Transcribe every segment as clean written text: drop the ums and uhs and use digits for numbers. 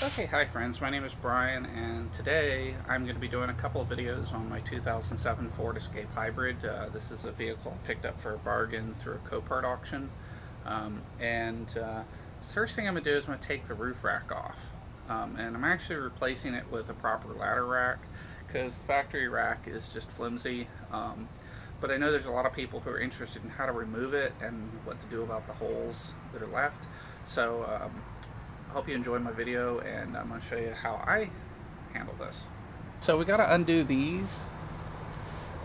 Okay, hi friends, my name is Brian, and today I'm going to be doing a couple of videos on my 2007 Ford Escape Hybrid. This is a vehicle I picked up for a bargain through a Copart auction. First thing I'm going to do is I'm going to take the roof rack off. And I'm actually replacing it with a proper ladder rack, because the factory rack is just flimsy. But I know there's a lot of people who are interested in how to remove it and what to do about the holes that are left. So I hope you enjoyed my video, and I'm going to show you how I handle this. So we got to undo these.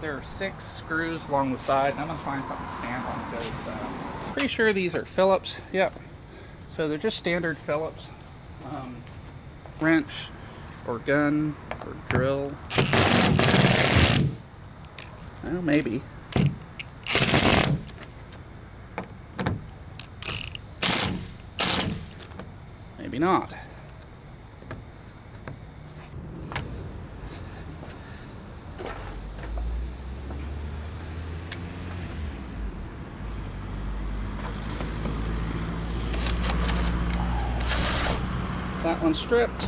There are 6 screws along the side, and I'm going to find something to stand on because I'm pretty sure these are Phillips. Yep. So they're just standard Phillips. Wrench or gun or drill. Well, maybe. Maybe not. That one's stripped.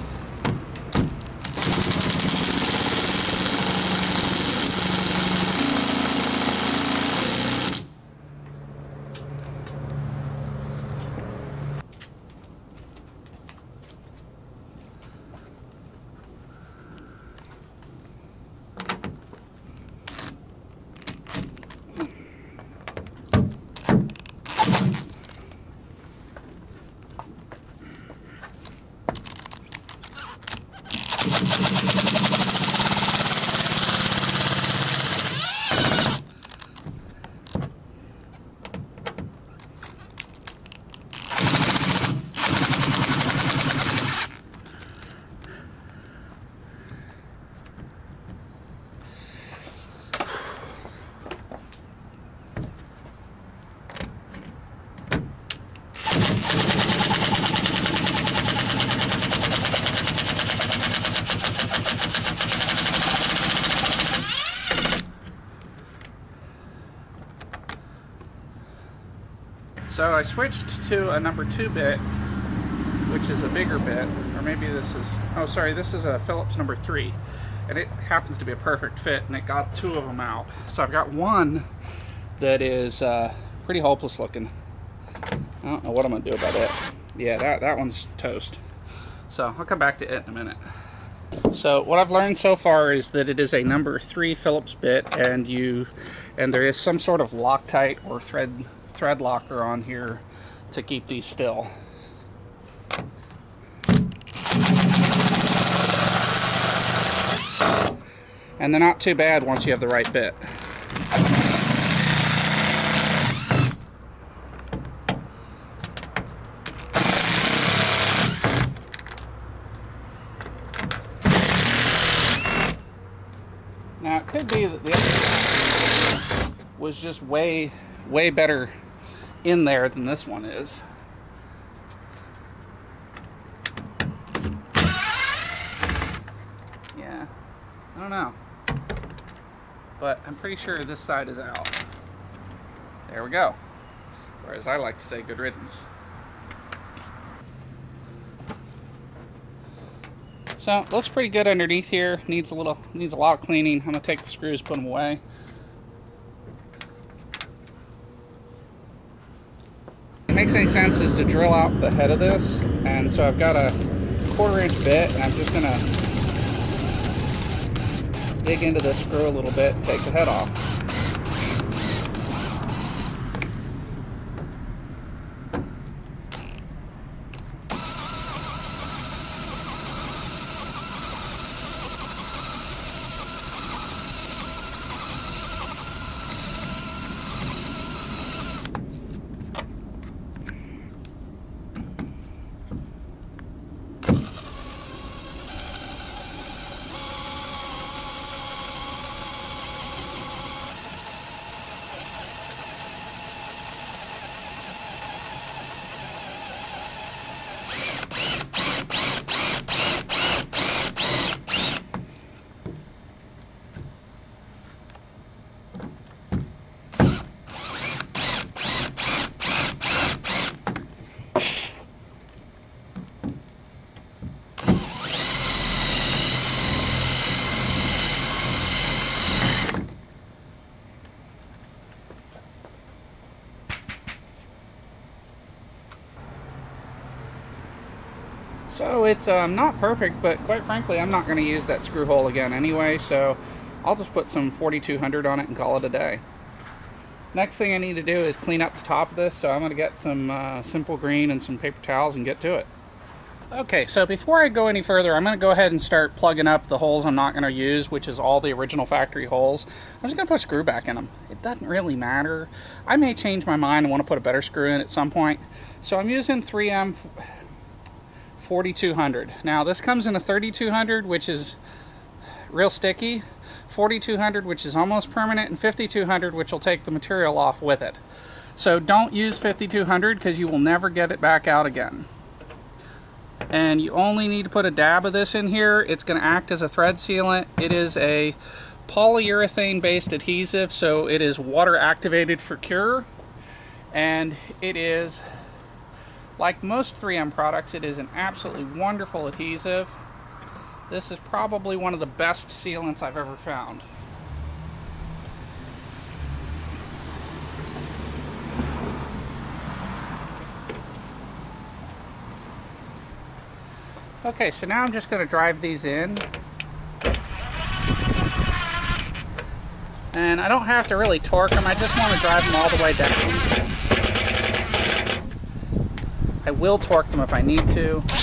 So I switched to a number 2 bit, which is a bigger bit, or maybe this is, oh sorry, this is a Phillips number 3, and it happens to be a perfect fit, and it got 2 of them out. So I've got one that is pretty hopeless looking. I don't know what I'm going to do about it. Yeah, that one's toast. So I'll come back to it in a minute. So what I've learned so far is that it is a number 3 Phillips bit, and there is some sort of Loctite or thread locker on here to keep these still. And they're not too bad once you have the right bit. Now it could be that the other one was just way better in there than this one is. Yeah, I don't know, but I'm pretty sure this side is out. There we go, or as I like to say, good riddance. So it looks pretty good underneath here. Needs a lot of cleaning. I'm gonna take the screws, put them away. Makes any sense is to drill out the head of this, and so I've got a 1/4 inch bit, and I'm just gonna dig into this screw a little bit and take the head off. So it's not perfect, but quite frankly, I'm not going to use that screw hole again anyway, so I'll just put some 4200 on it and call it a day. Next thing I need to do is clean up the top of this, so I'm going to get some Simple Green and some paper towels and get to it. Okay, so before I go any further, I'm going to go ahead and start plugging up the holes I'm not going to use, which is all the original factory holes. I'm just going to put a screw back in them. It doesn't really matter. I may change my mind and want to put a better screw in at some point. So I'm using 3M 4200. Now this comes in a 3200, which is real sticky, 4200, which is almost permanent, and 5200, which will take the material off with it. So don't use 5200 because you will never get it back out again. And you only need to put a dab of this in here. It's going to act as a thread sealant. It is a polyurethane based adhesive, so it is water activated for cure, and it is, like most 3M products, it is an absolutely wonderful adhesive. This is probably one of the best sealants I've ever found. Okay, so now I'm just going to drive these in. And I don't have to really torque them, I just want to drive them all the way down. I will torque them if I need to.